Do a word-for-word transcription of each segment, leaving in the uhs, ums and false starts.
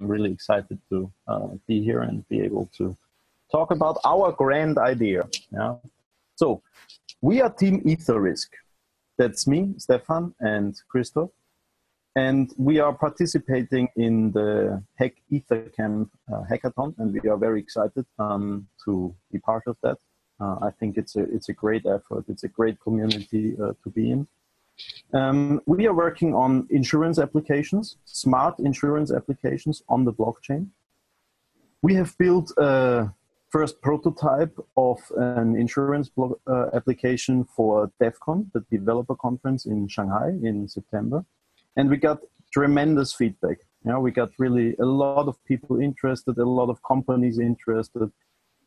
I'm really excited to uh, be here and be able to talk about our grand idea. Yeah. So we are Team Etherisc. That's me, Stefan, and Christoph. And we are participating in the Hack Ether Camp uh, hackathon, and we are very excited um, to be part of that. Uh, I think it's a, it's a great effort. It's a great community uh, to be in. Um, we are working on insurance applications, smart insurance applications on the blockchain. We have built a first prototype of an insurance blo- uh, application for DevCon, the developer conference in Shanghai in September. And we got tremendous feedback. You know, we got really a lot of people interested, a lot of companies interested.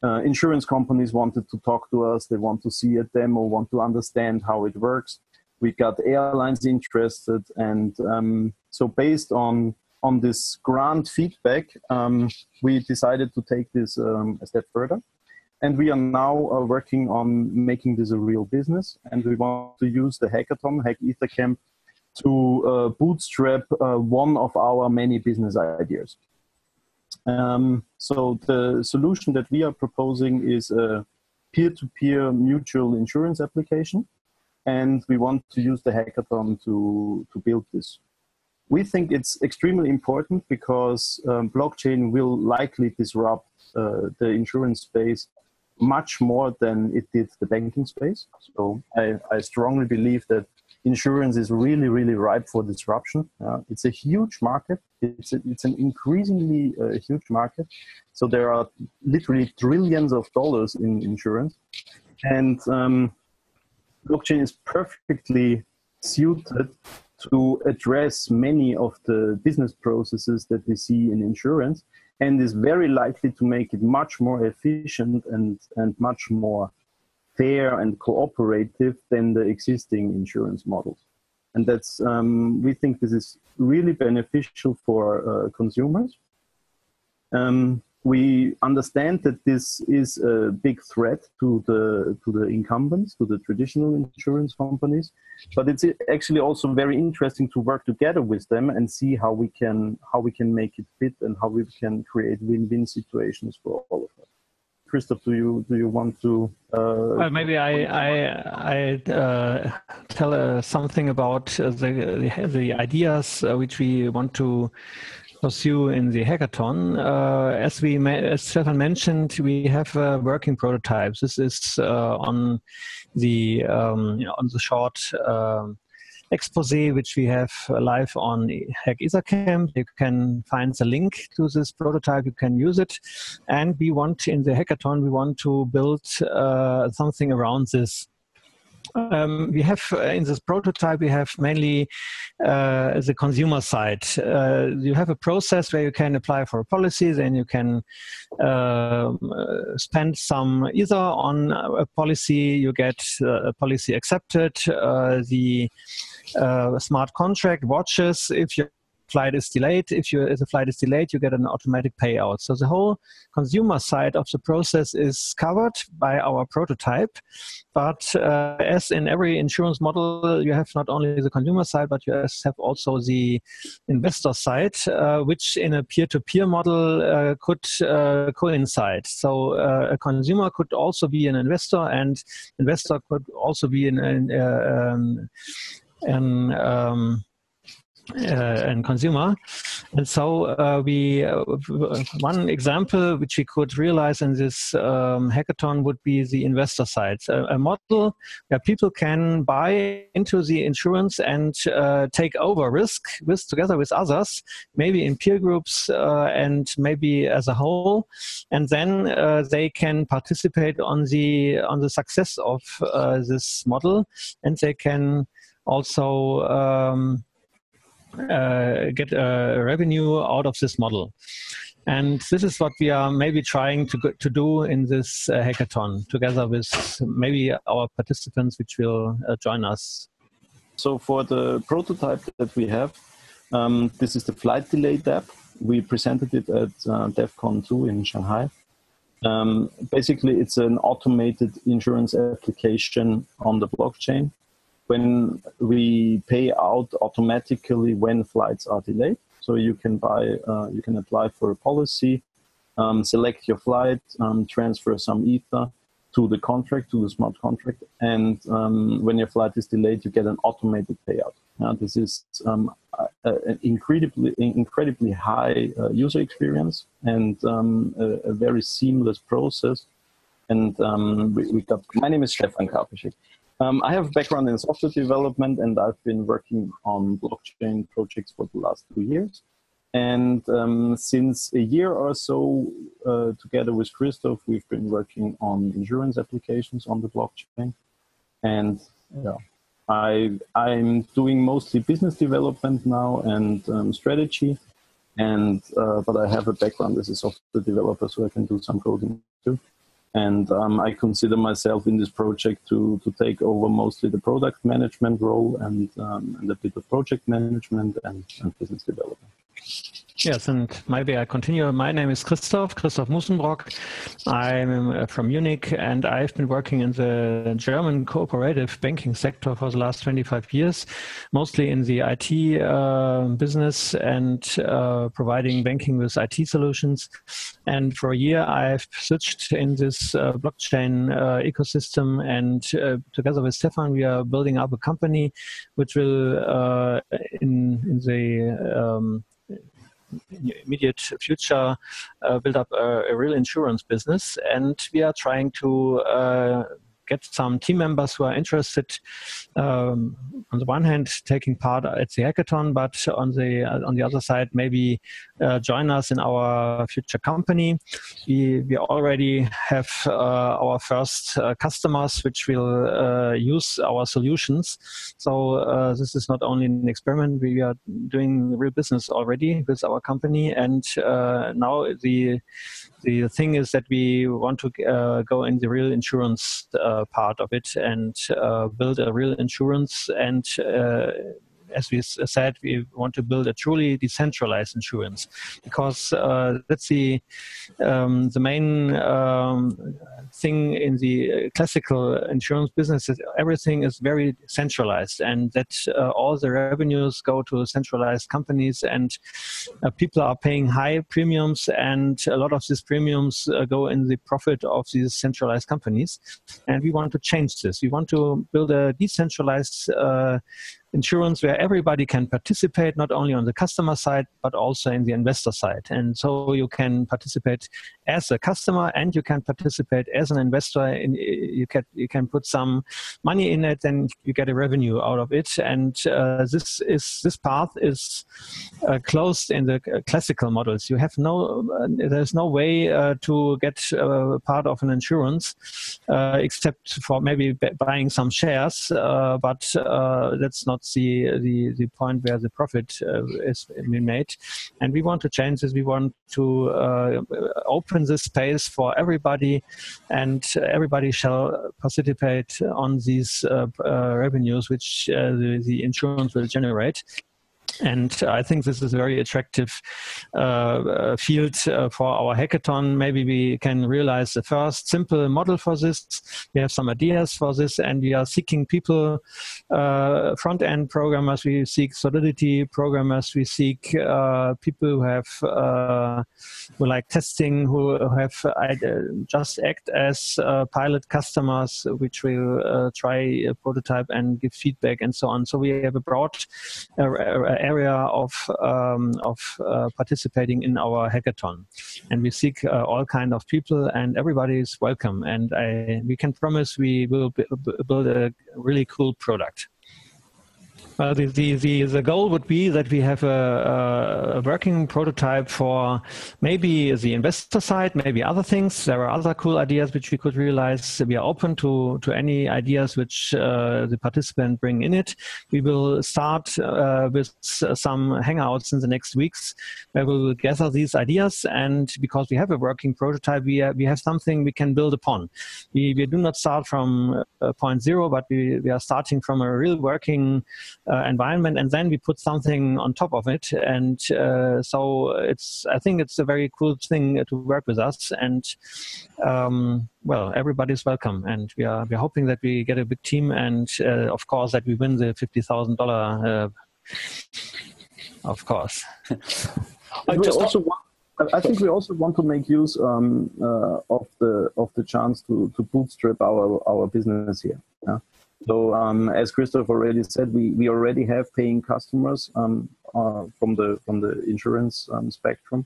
Uh, insurance companies wanted to talk to us. They want to see a demo, want to understand how it works. We got airlines interested, and um, so based on on this grand feedback, um, we decided to take this um, a step further, and we are now uh, working on making this a real business. And we want to use the hackathon, Hack Ether Camp, to uh, bootstrap uh, one of our many business ideas. Um, so the solution that we are proposing is a peer-to-peer mutual insurance application. And we want to use the hackathon to, to build this. We think it's extremely important because um, blockchain will likely disrupt uh, the insurance space much more than it did the banking space. So I, I strongly believe that insurance is really, really ripe for disruption. Uh, it's a huge market. It's, a, it's an increasingly uh, huge market. So there are literally trillions of dollars in insurance. And um, blockchain is perfectly suited to address many of the business processes that we see in insurance, and is very likely to make it much more efficient and, and much more fair and cooperative than the existing insurance models. And that's, um, we think this is really beneficial for uh, consumers. Um, We understand that this is a big threat to the to the incumbents, to the traditional insurance companies, but it's actually also very interesting to work together with them and see how we can how we can make it fit and how we can create win-win situations for all of us. Christoph, do you do you want to? Uh, well, maybe I I I uh, tell uh, something about uh, the the ideas uh, which we want to pursue in the hackathon. Uh, as we, as Stefan mentioned, we have uh, working prototypes. This is uh, on the um, you know, on the short uh, expose which we have live on Hack Ether Camp. You can find the link to this prototype. You can use it, and we want in the hackathon we want to build uh, something around this. Um, we have uh, in this prototype we have mainly uh, the consumer side. Uh, you have a process where you can apply for a policy, then you can uh, spend some ether on a policy, you get uh, a policy accepted, uh, the uh, smart contract watches if you flight is delayed. If, you, if the flight is delayed, you get an automatic payout. So the whole consumer side of the process is covered by our prototype. But uh, as in every insurance model, you have not only the consumer side, but you have also the investor side, uh, which in a peer-to-peer model uh, could uh, coincide. So uh, a consumer could also be an investor, and investor could also be an, an, uh, um, an um, Uh, and consumer. And so uh, we uh, one example which we could realize in this um, hackathon would be the investor side, a, a model where people can buy into the insurance and uh, take over risk with together with others, maybe in peer groups uh, and maybe as a whole, and then uh, they can participate on the on the success of uh, this model, and they can also um, Uh, get a uh, revenue out of this model. And this is what we are maybe trying to go, to do in this uh, hackathon together with maybe our participants which will uh, join us. So for the prototype that we have, um, this is the flight delayed app. We presented it at uh, DevCon two in Shanghai. Um, basically it's an automated insurance application on the blockchain. When we pay out automatically when flights are delayed. So you can buy, uh, you can apply for a policy, um, select your flight, um, transfer some ether to the contract, to the smart contract, and um, when your flight is delayed, you get an automated payout. Now, this is um, an incredibly, incredibly high uh, user experience and um, a, a very seamless process. And um, we, we got. My name is Stefan Karpischek. Um, I have a background in software development, and I've been working on blockchain projects for the last two years. And um, since a year or so, uh, together with Christoph, we've been working on insurance applications on the blockchain. And yeah, I, I'm doing mostly business development now and um, strategy. And uh, but I have a background as a software developer, so I can do some coding too. And um, I consider myself in this project to, to take over mostly the product management role and, um, and a bit of project management and, and business development. Yes, and maybe I continue. My name is Christoph, Christoph Mussenbrock. I'm from Munich, and I've been working in the German cooperative banking sector for the last twenty-five years, mostly in the I T uh, business and uh, providing banking with I T solutions. And for a year, I've switched in this uh, blockchain uh, ecosystem, and uh, together with Stefan, we are building up a company which will, uh, in, in the um, immediate future, uh, build up a, a real insurance business, and we are trying to uh, get some team members who are interested, um, on the one hand, taking part at the hackathon, but on the on the other side, maybe uh, join us in our future company. We we already have uh, our first uh, customers, which will uh, use our solutions. So uh, this is not only an experiment; we are doing real business already with our company, and uh, now the the thing is that we want to uh, go in the real insurance Uh, part of it and uh, build a real insurance, and uh, as we said, we want to build a truly decentralized insurance, because uh, that's the um, the main um, thing in the classical insurance business. Is everything is very centralized, and that uh, all the revenues go to centralized companies, and uh, people are paying high premiums, and a lot of these premiums uh, go in the profit of these centralized companies. And we want to change this. We want to build a decentralized uh, insurance where everybody can participate, not only on the customer side, but also in the investor side. And so you can participate as a customer, and you can participate as an investor, and you can, you can put some money in it, and you get a revenue out of it. And uh, this, is, this path is uh, closed in the classical models. You have no, uh, there's no way uh, to get uh, part of an insurance, uh, except for maybe buying some shares, uh, but uh, that's not the, the, the point where the profit uh, is made. And we want to change this. We want to uh, open this space for everybody, and everybody shall participate on these uh, uh, revenues which uh, the, the insurance will generate. And I think this is a very attractive uh, field uh, for our hackathon. Maybe we can realize the first simple model for this. We have some ideas for this, and we are seeking people, uh, front-end programmers. We seek Solidity programmers. We seek uh, people who have uh, who like testing, who have uh, just act as uh, pilot customers, which will uh, try a prototype and give feedback and so on. So we have a broad uh, area of um, of uh, participating in our hackathon, and we seek uh, all kind of people, and everybody is welcome. And I, we can promise we will build a really cool product. Well, the, the, the, the goal would be that we have a, a working prototype for maybe the investor side, maybe other things. There are other cool ideas which we could realize. We are open to, to any ideas which uh, the participant bring in it. We will start uh, with some hangouts in the next weeks where we will gather these ideas, and because we have a working prototype, we, are, we have something we can build upon. We, we do not start from uh, point zero, but we, we are starting from a real working Uh, environment, and then we put something on top of it. And uh, so it's, I think it's a very cool thing to work with us, and um, well, everybody's welcome, and we are we're hoping that we get a big team, and uh, of course that we win the fifty thousand dollar uh, of course. I just also want, I think we also want to make use um, uh, of the of the chance to to bootstrap our our business here. Yeah? So um, as Christoph already said, we we already have paying customers um, uh, from the from the insurance um, spectrum,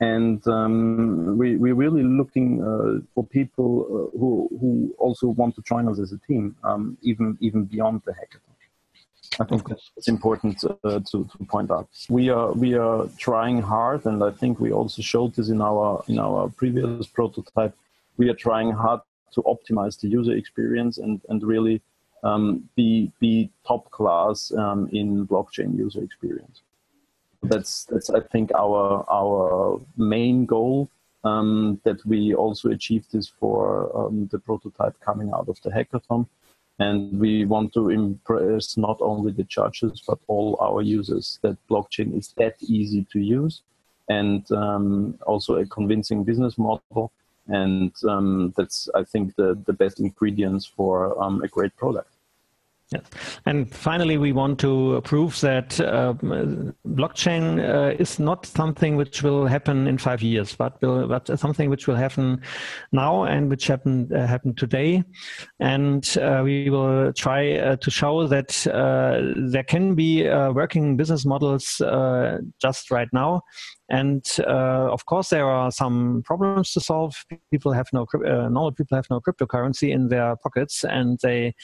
and um, we we're really looking uh, for people uh, who who also want to join us as a team, um, even even beyond the hackathon. I think it's important uh, to, to point out. We are we are trying hard, and I think we also showed this in our in our previous prototype. We are trying hard to optimize the user experience and and really um, be be top class um, in blockchain user experience. That's that's I think our our main goal. Um, that we also achieve this for um, the prototype coming out of the hackathon. And we want to impress not only the judges, but all our users that blockchain is that easy to use and um, also a convincing business model. And um, that's, I think, the, the best ingredients for um, a great product. Yes. And finally, we want to prove that uh, blockchain uh, is not something which will happen in five years, but will, but something which will happen now and which happened uh, happened today. And uh, we will try uh, to show that uh, there can be uh, working business models uh, just right now. And uh, of course, there are some problems to solve. People have no uh, normal people have no cryptocurrency in their pockets, and they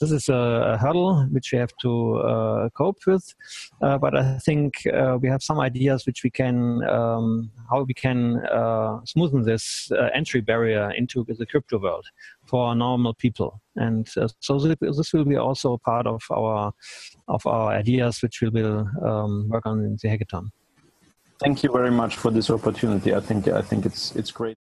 this is a, a hurdle which we have to uh, cope with. Uh, but I think uh, we have some ideas which we can um, how we can uh, smoothen this uh, entry barrier into the crypto world for normal people. And uh, so this will be also part of our of our ideas which we will um, work on in the hackathon. Thank you very much for this opportunity. I think I think it's it's great.